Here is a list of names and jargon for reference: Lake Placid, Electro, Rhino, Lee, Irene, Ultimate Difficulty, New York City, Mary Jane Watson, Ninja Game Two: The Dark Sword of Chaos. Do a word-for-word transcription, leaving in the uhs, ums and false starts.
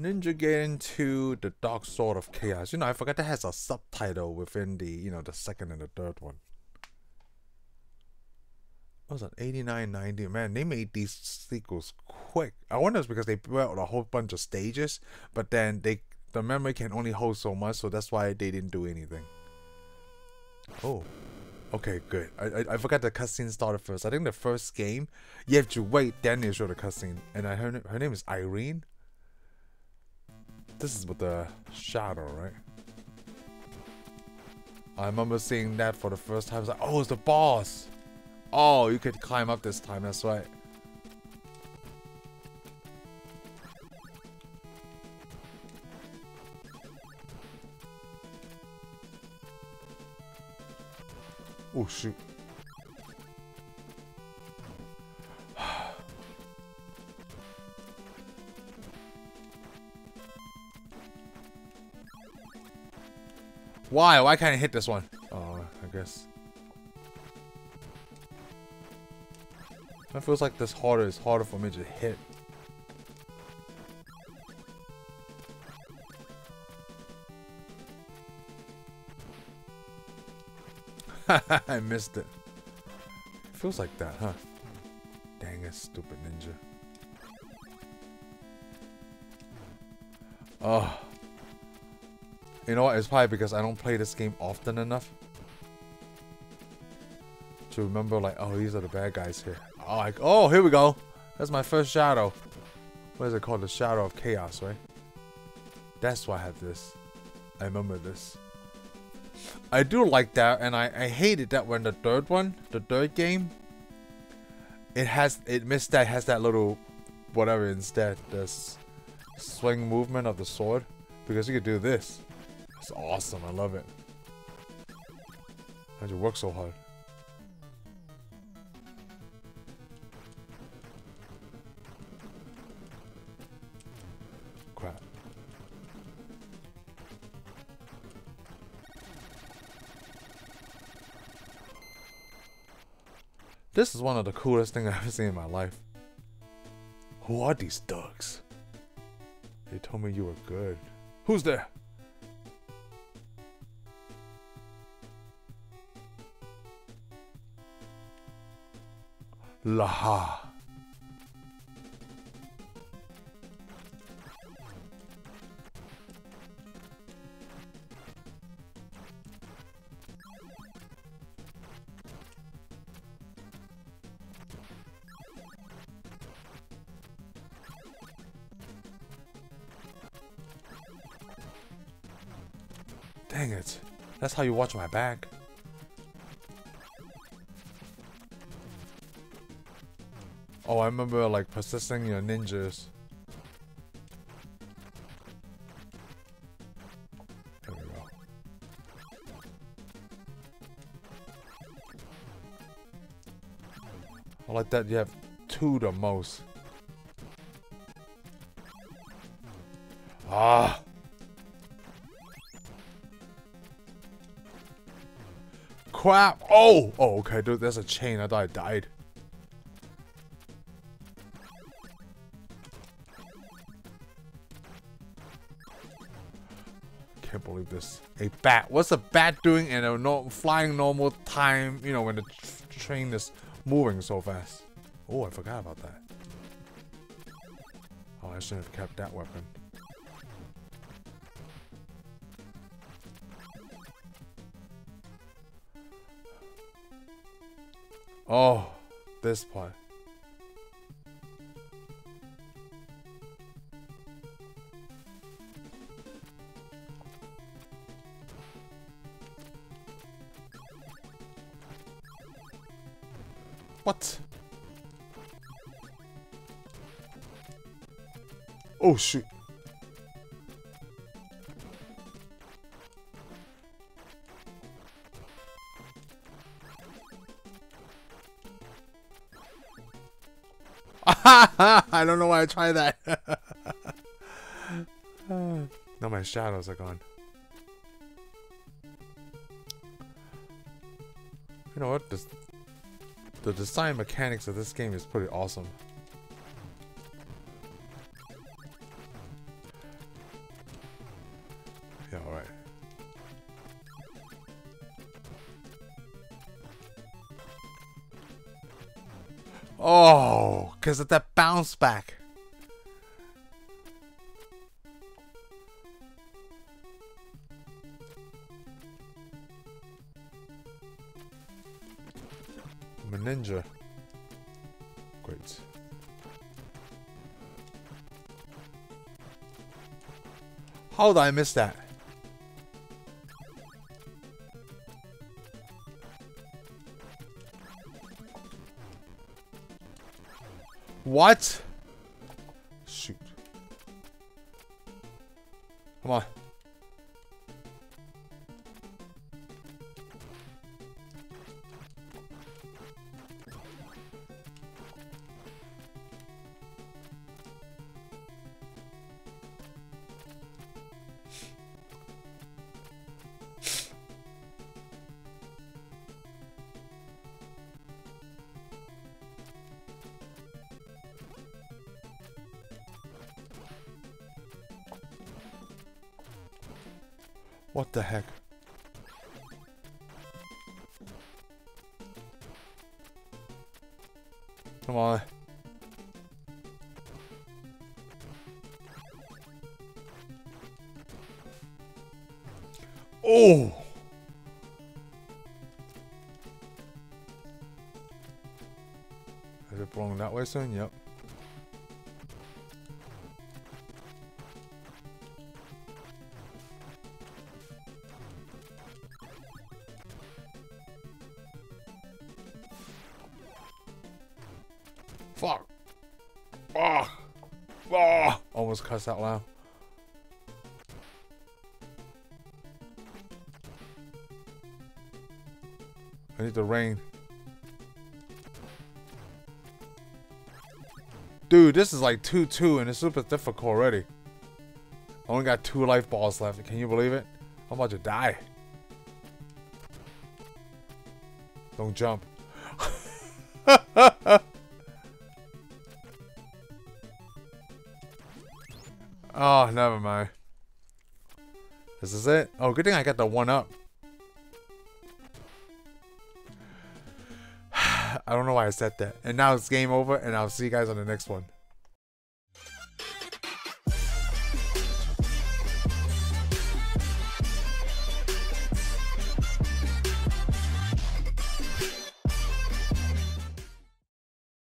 Ninja Game Two: The Dark Sword of Chaos. You know, I forgot that has a subtitle within the, you know, the second and the third one. What was it? eighty-nine, ninety. Man, they made these sequels quick. I wonder if it's because they built a whole bunch of stages, but then they the memory can only hold so much, so that's why they didn't do anything. Oh. Okay, good. I, I I forgot the cutscene started first. I think the first game, you have to wait, then they show the cutscene. And I heard her name is Irene. This is with the shadow, right? I remember seeing that for the first time. It's like, oh, it's the boss. Oh, you could climb up this time. That's right. Oh shoot. Why? Why can't I hit this one? Oh, I guess. It feels like this harder is harder for me to hit. I missed it. It feels like that, huh? Dang it, stupid ninja. Oh. You know what? It's probably because I don't play this game often enough to remember, like, oh, these are the bad guys here. Oh, like, oh, here we go. That's my first shadow. What is it called? The Shadow of Chaos, right? That's why I have this. I remember this. I do like that, and I, I hated that when the third one, the third game, it has, it missed that, has that little whatever instead, this swing movement of the sword, because you could do this. It's awesome, I love it. How'd you work so hard? This is one of the coolest things I've ever seen in my life. Who are these thugs? They told me you were good. Who's there? Laha. Dang it. That's how you watch my back. Oh, I remember, like, persisting your ninjas. There we go. I like that you have two the most. Ah! Crap! Oh! Oh, okay, dude, there's a chain. I thought I died. Can't believe this. A bat. What's a bat doing in a no flying normal time, you know, when the tr train is moving so fast? Oh, I forgot about that. Oh, I should have kept that weapon. Oh, this part. What? Oh, shoot. I don't know why I tried that. Now my shadows are gone. You know what? This, the design mechanics of this game is pretty awesome. Oh, because of that bounce back. I'm a ninja. Great. How did I miss that? What? Shoot. Come on. What the heck? Come on. Oh! Is it going that way soon? Yep. Fuck! Oh! Oh! Almost cussed out loud. I need the rain. Dude, this is like two two and it's super difficult already. I only got two life balls left. Can you believe it? I'm about to die. Don't jump. Oh, never mind. This is it? Oh, good thing I got the one up. I don't know why I said that. And now it's game over, and I'll see you guys on the next one.